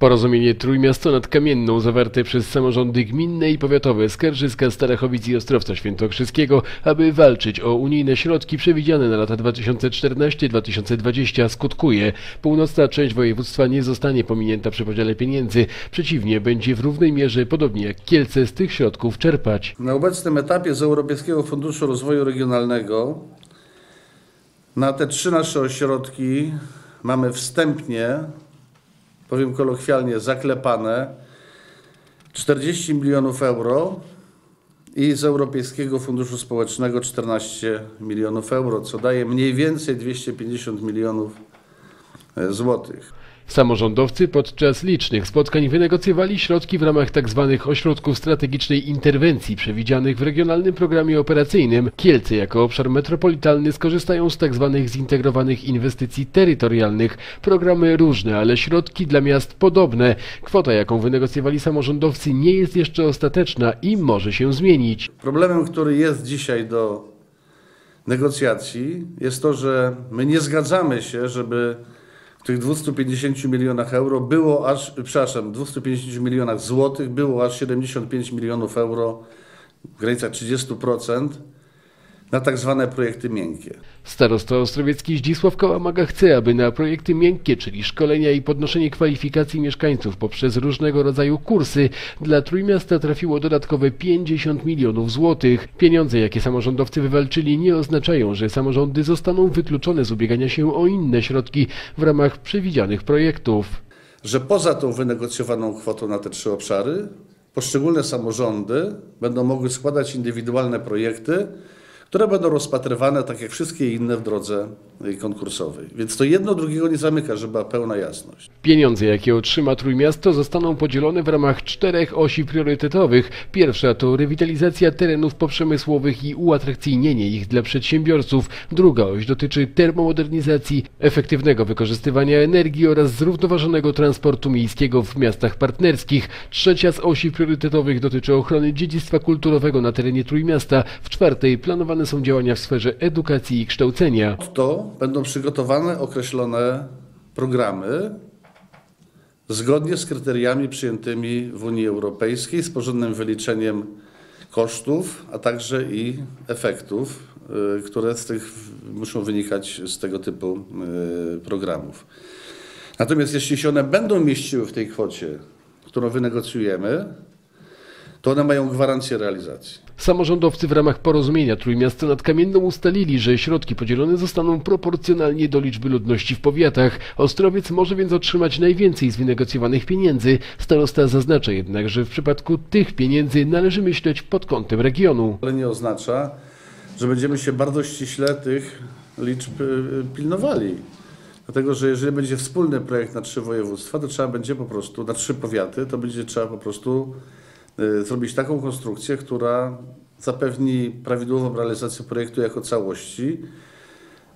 Porozumienie Trójmiasto nad Kamienną zawarte przez samorządy gminne i powiatowe Skarżyska, Starachowic i Ostrowca Świętokrzyskiego, aby walczyć o unijne środki przewidziane na lata 2014-2020 skutkuje. Północna część województwa nie zostanie pominięta przy podziale pieniędzy. Przeciwnie, będzie w równej mierze, podobnie jak Kielce, z tych środków czerpać. Na obecnym etapie z Europejskiego Funduszu Rozwoju Regionalnego na te trzy nasze ośrodki mamy wstępnie, powiem kolokwialnie, zaklepane 40 milionów euro i z Europejskiego Funduszu Społecznego 14 milionów euro, co daje mniej więcej 250 milionów złotych. Samorządowcy podczas licznych spotkań wynegocjowali środki w ramach tzw. ośrodków strategicznej interwencji przewidzianych w Regionalnym Programie Operacyjnym. Kielce jako obszar metropolitalny skorzystają z tzw. zintegrowanych inwestycji terytorialnych. Programy różne, ale środki dla miast podobne. Kwota, jaką wynegocjowali samorządowcy, nie jest jeszcze ostateczna i może się zmienić. Problemem, który jest dzisiaj do negocjacji, jest to, że my nie zgadzamy się, żeby w tych 250 milionach złotych było aż 75 milionów euro, w granicach 30%, na tak zwane projekty miękkie. Starosta ostrowiecki Zdzisław Kołamaga chce, aby na projekty miękkie, czyli szkolenia i podnoszenie kwalifikacji mieszkańców poprzez różnego rodzaju kursy, dla Trójmiasta trafiło dodatkowe 50 milionów złotych. Pieniądze, jakie samorządowcy wywalczyli, nie oznaczają, że samorządy zostaną wykluczone z ubiegania się o inne środki w ramach przewidzianych projektów. Że poza tą wynegocjowaną kwotą na te trzy obszary, poszczególne samorządy będą mogły składać indywidualne projekty, które będą rozpatrywane, tak jak wszystkie inne, w drodze konkursowej. Więc to jedno drugiego nie zamyka, żeby była pełna jasność. Pieniądze, jakie otrzyma Trójmiasto, zostaną podzielone w ramach czterech osi priorytetowych. Pierwsza to rewitalizacja terenów poprzemysłowych i uatrakcyjnienie ich dla przedsiębiorców. Druga oś dotyczy termomodernizacji, efektywnego wykorzystywania energii oraz zrównoważonego transportu miejskiego w miastach partnerskich. Trzecia z osi priorytetowych dotyczy ochrony dziedzictwa kulturowego na terenie Trójmiasta. W czwartej planowane są działania w sferze edukacji i kształcenia. To będą przygotowane określone programy zgodnie z kryteriami przyjętymi w Unii Europejskiej, z porządnym wyliczeniem kosztów, a także i efektów, które muszą wynikać z tego typu programów. Natomiast jeśli się one będą mieściły w tej kwocie, którą wynegocjujemy, to one mają gwarancję realizacji. Samorządowcy w ramach Porozumienia Trójmiasto nad Kamienną ustalili, że środki podzielone zostaną proporcjonalnie do liczby ludności w powiatach. Ostrowiec może więc otrzymać najwięcej z wynegocjowanych pieniędzy. Starosta zaznacza jednak, że w przypadku tych pieniędzy należy myśleć pod kątem regionu. Ale nie oznacza, że będziemy się bardzo ściśle tych liczb pilnowali. Dlatego, że jeżeli będzie wspólny projekt na trzy województwa, to trzeba będzie po prostu, na trzy powiaty, to będzie trzeba po prostu zrobić taką konstrukcję, która zapewni prawidłową realizację projektu jako całości,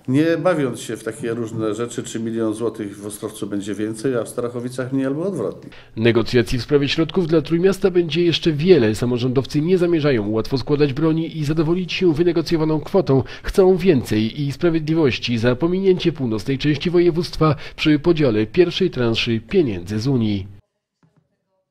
nie bawiąc się w takie różne rzeczy, czy milion złotych w Ostrowcu będzie więcej, a w Starachowicach mniej albo odwrotnie. Negocjacji w sprawie środków dla Trójmiasta będzie jeszcze wiele. Samorządowcy nie zamierzają łatwo składać broni i zadowolić się wynegocjowaną kwotą. Chcą więcej i sprawiedliwości za pominięcie północnej części województwa przy podziale pierwszej transzy pieniędzy z Unii.